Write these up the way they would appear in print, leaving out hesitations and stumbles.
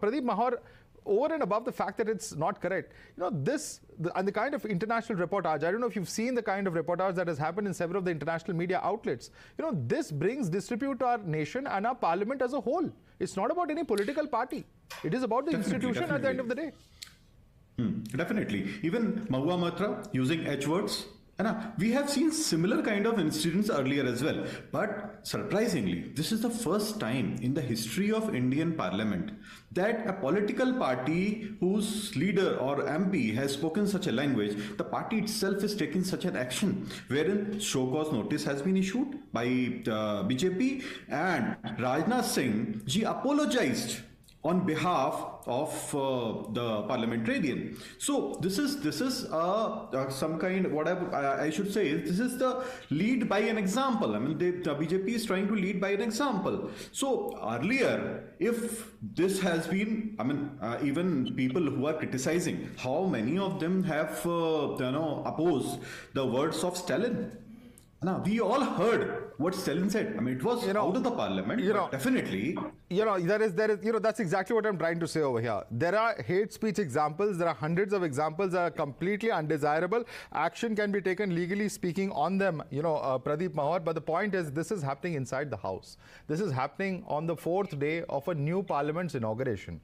Pradeep Mahaur, over and above the fact that it's not correct, you know, and the kind of international reportage, I don't know if you've seen the kind of reportage that has happened in several of the international media outlets. You know, this brings disrepute our nation and our parliament as a whole. It's not about any political party. It is about the institution at the end of the day. Definitely. Even Mahua Matra using H words. We have seen similar kind of incidents earlier as well. But surprisingly, this is the first time in the history of Indian parliament that a political party whose leader or MP has spoken such a language, the party itself is taking such an action, wherein show cause notice has been issued by BJP, and Rajnath Singh ji apologized on behalf of the parliamentarian. So this is the lead by an example. I mean, the BJP is trying to lead by an example. So earlier, if this has been, even people who are criticizing, how many of them have opposed the words of Stalin? Now, we all heard what Stalin said. I mean, it was out of the parliament, definitely. That's exactly what I'm trying to say over here. There are hate speech examples. There are hundreds of examples that are completely undesirable. Action can be taken legally speaking on them, Pradeep Mahaur. But the point is, this is happening inside the house. This is happening on the fourth day of a new parliament's inauguration.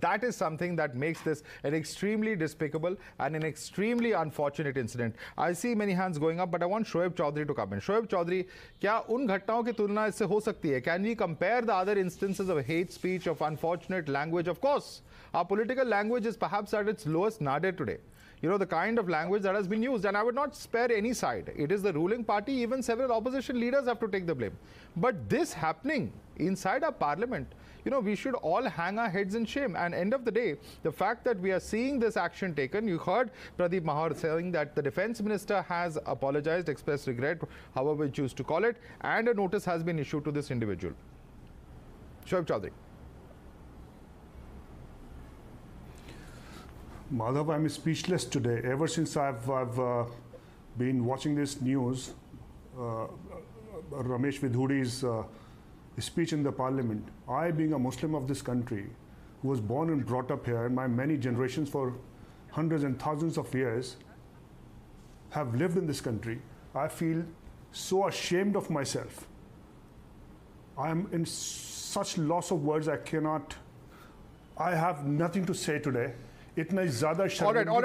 That is something that makes this an extremely despicable and an extremely unfortunate incident. I see many hands going up, but I want Shoaib Chaudhary to come in. Shoaib Chaudhary, kya un ghatnaon ki tulna isse ho sakti hai? Can we compare the other instances of hate speech, of unfortunate language? Of course, our political language is perhaps at its lowest nadir today. The kind of language that has been used, and I would not spare any side. It is the ruling party, even several opposition leaders have to take the blame. But this happening inside our parliament, we should all hang our heads in shame. And end of the day, the fact that we are seeing this action taken, you heard Pradeep Mahaur saying that the defense minister has apologized, expressed regret, however we choose to call it, and a notice has been issued to this individual. Shoaib Chaudhary. Madhav, I'm speechless today. Ever since I've been watching this news, Ramesh Vidhuri's speech in the parliament, I being a Muslim of this country, who was born and brought up here, and my many generations for hundreds and thousands of years have lived in this country, I feel so ashamed of myself. I'm in such loss of words, I have nothing to say today. All right, all right.